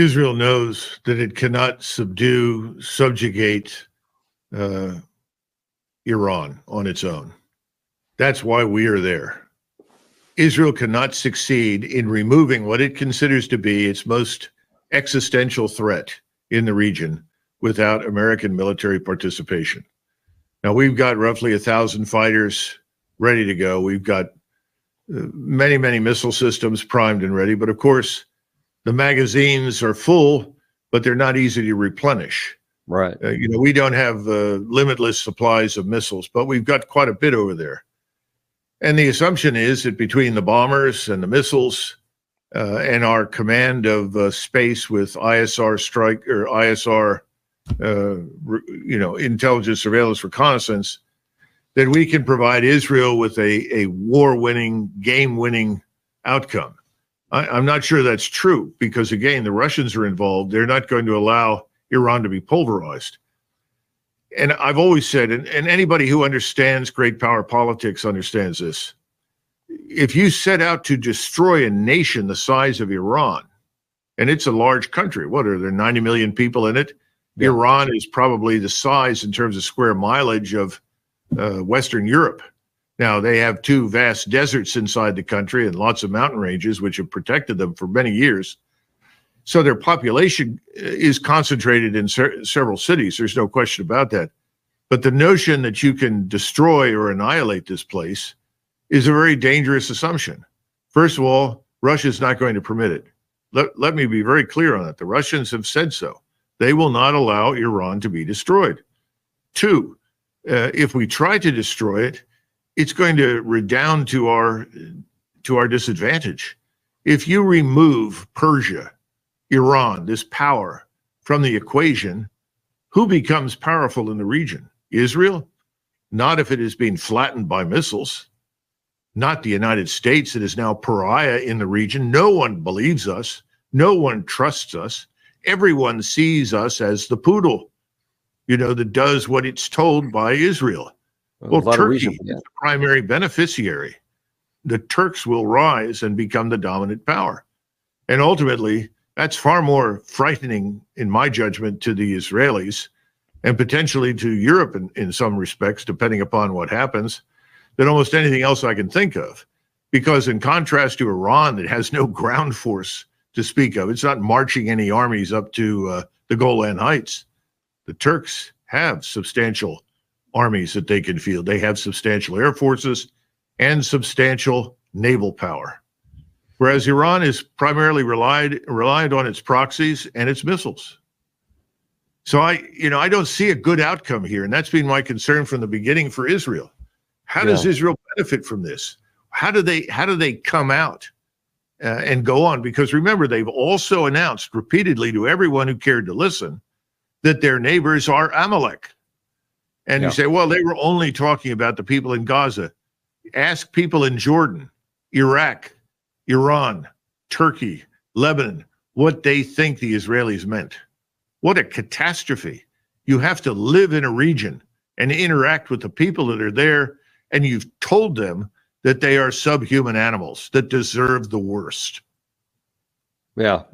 Israel knows that it cannot subjugate Iran on its own. That's why we are there. Israel cannot succeed in removing what it considers to be its most existential threat in the region without American military participation. Now, we've got roughly 1,000 fighters ready to go. We've got many, many missile systems primed and ready. But of course, the magazines are full, but they're not easy to replenish. Right. We don't have limitless supplies of missiles, but we've got quite a bit over there. And the assumption is that between the bombers and the missiles and our command of space with ISR strike or ISR, intelligence, surveillance, reconnaissance, that we can provide Israel with a war-winning, game-winning outcome. I'm not sure that's true because, again, the Russians are involved. They're not going to allow Iran to be pulverized. And I've always said, and anybody who understands great power politics understands this, if you set out to destroy a nation the size of Iran, and it's a large country, what are there, 90 million people in it? Yeah. Iran is probably the size in terms of square mileage of Western Europe. Now, they have two vast deserts inside the country and lots of mountain ranges, which have protected them for many years. So their population is concentrated in several cities. There's no question about that. But the notion that you can destroy or annihilate this place is a very dangerous assumption. First of all, Russia's not going to permit it. Let me be very clear on that. The Russians have said so. They will not allow Iran to be destroyed. Two, if we try to destroy it, it's going to redound to our disadvantage. If you remove Persia, Iran, this power from the equation, who becomes powerful in the region? Israel? Not if it is being flattened by missiles. Not the United States that is now pariah in the region. No one believes us. No one trusts us. Everyone sees us as the poodle, that does what it's told by Israel. Well, Turkey is the primary beneficiary. The Turks will rise and become the dominant power. And ultimately, that's far more frightening, in my judgment, to the Israelis and potentially to Europe in some respects, depending upon what happens, than almost anything else I can think of. Because in contrast to Iran, it has no ground force to speak of. It's not marching any armies up to the Golan Heights. The Turks have substantial armies that they can field. They have substantial air forces and substantial naval power. Whereas Iran is primarily relied on its proxies and its missiles. So I don't see a good outcome here, and that's been my concern from the beginning for Israel. How does Israel benefit from this? How do they come out and go on? Because remember, they've also announced repeatedly to everyone who cared to listen that their neighbors are Amalek. And you say, well, they were only talking about the people in Gaza. Ask people in Jordan, Iraq, Iran, Turkey, Lebanon, what they think the Israelis meant. What a catastrophe. You have to live in a region and interact with the people that are there, and you've told them that they are subhuman animals that deserve the worst. Yeah.